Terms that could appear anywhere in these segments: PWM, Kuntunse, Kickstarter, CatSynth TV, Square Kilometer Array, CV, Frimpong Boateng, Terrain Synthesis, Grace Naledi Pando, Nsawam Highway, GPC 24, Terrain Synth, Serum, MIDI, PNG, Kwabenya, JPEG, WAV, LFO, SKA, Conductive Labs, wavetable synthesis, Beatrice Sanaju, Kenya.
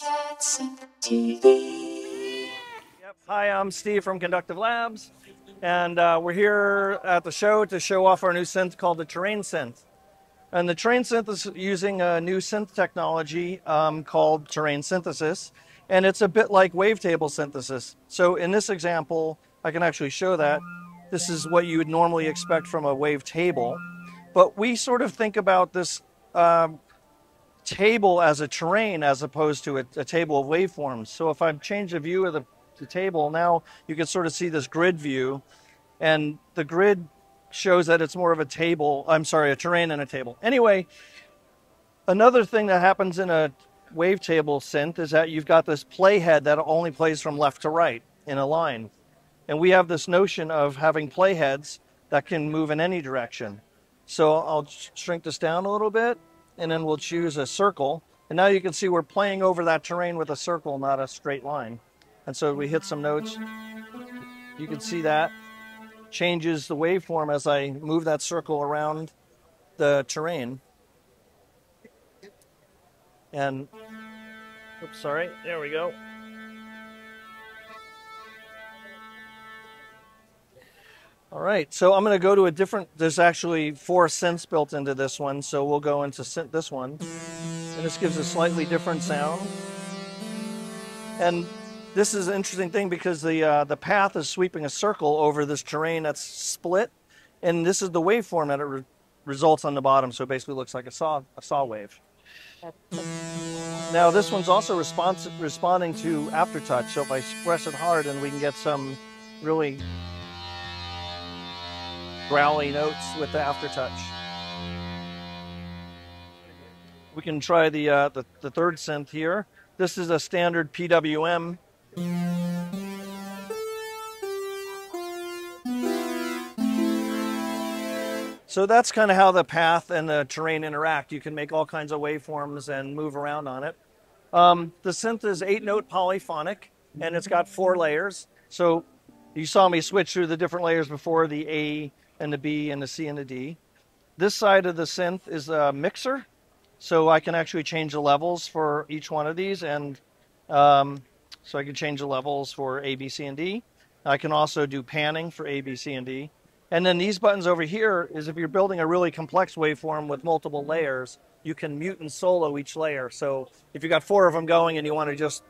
CatSynth TV. Yep. Hi, I'm Steve from Conductive Labs, and we're here at the show to show off our new synth called the Terrain Synth. And the Terrain Synth is using a new synth technology called Terrain Synthesis, and it's a bit like wavetable synthesis. So in this example, I can actually show that. This is what you would normally expect from a wavetable, but we sort of think about this table as a terrain as opposed to a table of waveforms. So if I change the view of the table, now you can sort of see this grid view, and the grid shows that it's more of a table, I'm sorry, a terrain and a table. Anyway, another thing that happens in a wavetable synth is that you've got this playhead that only plays from left to right in a line. And we have this notion of having playheads that can move in any direction. So I'll shrink this down a little bit, and then we'll choose a circle. And now you can see we're playing over that terrain with a circle, not a straight line. And so we hit some notes. You can see that changes the waveform as I move that circle around the terrain. And, oops, sorry, there we go. All right, so I'm going to go to a different, there's actually 4 synths built into this one, so we'll go into this one. And this gives a slightly different sound. And this is an interesting thing because the path is sweeping a circle over this terrain that's split, and this is the waveform that it results on the bottom, so it basically looks like a saw wave. Now this one's also responding to aftertouch, so if I press it hard and we can get some really growly notes with the aftertouch. We can try the third synth here. This is a standard PWM. So that's kind of how the path and the terrain interact. You can make all kinds of waveforms and move around on it. The synth is 8-note polyphonic, and it's got 4 layers. So you saw me switch through the different layers before, the A and the B and the C and the D. This side of the synth is a mixer, so I can actually change the levels for each one of these, and so I can change the levels for A, B, C, and D. I can also do panning for A, B, C, and D. And then these buttons over here is if you're building a really complex waveform with multiple layers, you can mute and solo each layer. So if you've got 4 of them going and you want to just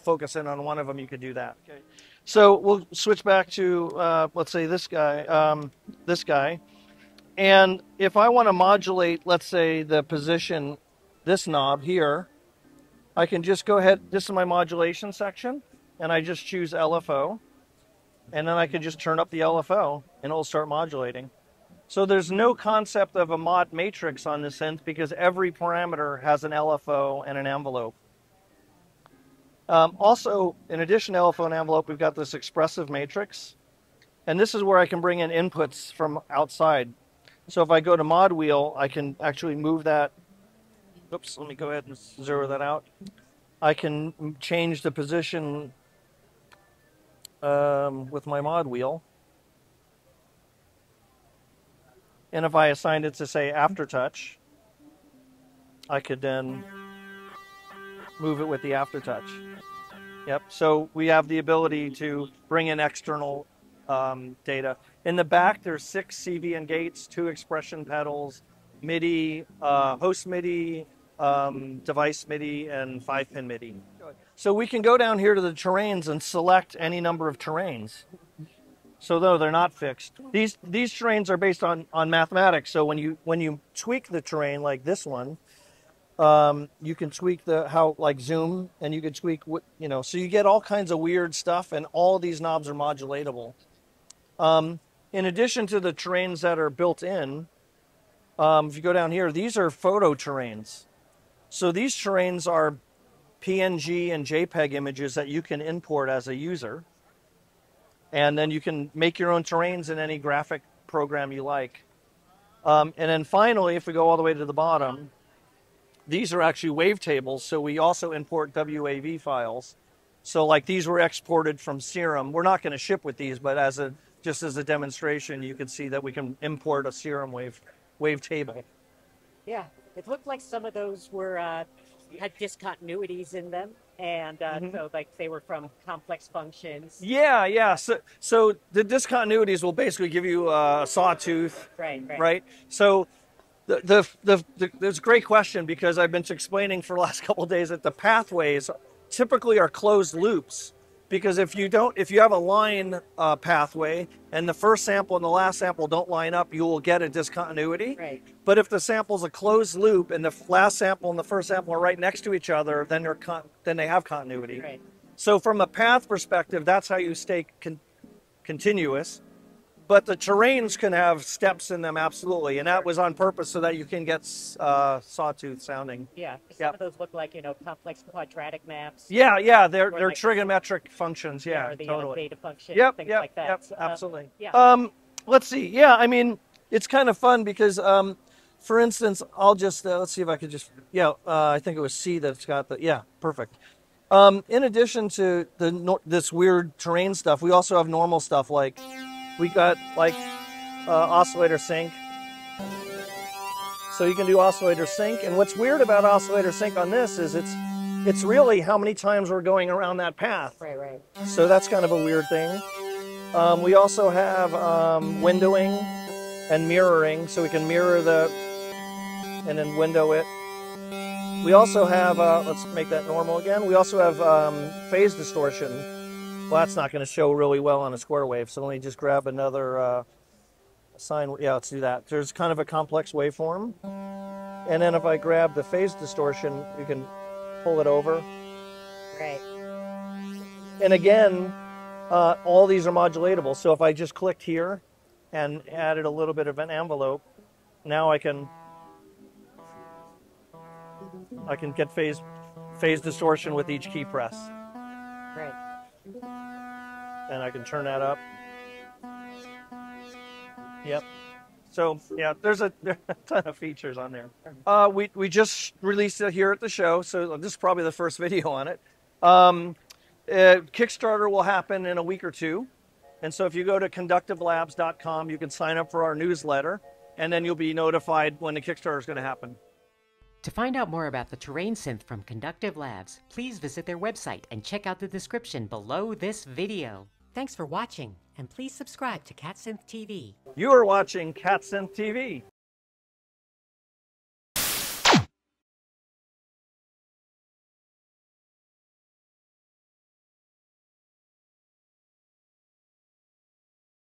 focus in on one of them, you could do that. Okay. So we'll switch back to, let's say, this guy. And if I want to modulate, let's say, the position, this knob here, I can just go ahead, this is my modulation section, and I just choose LFO. And then I can just turn up the LFO, and it'll start modulating. So there's no concept of a mod matrix on this synth because every parameter has an LFO and an envelope. Also, in addition to LFO and envelope, we've got this expressive matrix. And this is where I can bring in inputs from outside. So if I go to mod wheel, I can actually move that. Oops, let me go ahead and zero that out. I can change the position with my mod wheel. And if I assigned it to, say, aftertouch, I could then move it with the aftertouch. Yep, so we have the ability to bring in external data. In the back, there's 6 CV and gates, 2 expression pedals, MIDI, host MIDI, device MIDI, and 5-pin MIDI. So we can go down here to the terrains and select any number of terrains. So though they're not fixed. These terrains are based on mathematics. So when you tweak the terrain like this one, you can tweak the zoom, and you can tweak what, you know. So you get all kinds of weird stuff, and all these knobs are modulatable. In addition to the terrains that are built in, if you go down here, these are photo terrains. So these terrains are PNG and JPEG images that you can import as a user. And then you can make your own terrains in any graphic program you like. And then finally, if we go all the way to the bottom, these are actually wavetables, so we also import WAV files. So like these were exported from Serum. We're not going to ship with these, but as a just as a demonstration, you can see that we can import a Serum wave table. Yeah, it looked like some of those were had discontinuities in them, and so like they were from complex functions. Yeah, yeah. So the discontinuities will basically give you a sawtooth, right? So there's a great question, because I've been explaining for the last couple of days that the pathways typically are closed loops, because if you have a line pathway and the first sample and the last sample don't line up, you will get a discontinuity. Right. But if the sample's a closed loop and the last sample and the first sample are right next to each other, then they have continuity. Right. So from a path perspective, that's how you stay continuous. But the terrains can have steps in them, absolutely, and that was on purpose so that you can get sawtooth sounding. Yeah, some of those look like, you know, complex quadratic maps. Yeah, yeah, they're like trigonometric functions. Yeah, or the totally. Beta functions, things like that. Yep, so, absolutely. Yeah. Let's see. Yeah, I mean, it's kind of fun because, for instance, I'll just let's see if I could just I think it was C that's got the perfect. In addition to this weird terrain stuff, we also have normal stuff like. We got like oscillator sync. So you can do oscillator sync. And what's weird about oscillator sync on this is it's really how many times we're going around that path. Right, right. So that's kind of a weird thing. We also have windowing and mirroring. So we can mirror and then window it. We also have, let's make that normal again. We also have phase distortion. Well, that's not going to show really well on a square wave, so let me just grab another sine. Yeah, let's do that. There's kind of a complex waveform. And then if I grab the phase distortion, you can pull it over. Right. And again, all these are modulatable. So if I just clicked here and added a little bit of an envelope, now I can get phase distortion with each key press. Right. And I can turn that up. Yep. So yeah, there's a ton of features on there. We just released it here at the show, so this is probably the first video on it. Kickstarter will happen in a week or two, and so if you go to conductivelabs.com, you can sign up for our newsletter, and then you'll be notified when the Kickstarter is going to happen. To find out more about the Terrain Synth from Conductive Labs, please visit their website and check out the description below this video. Thanks for watching, and please subscribe to CatSynth TV. You are watching CatSynth TV.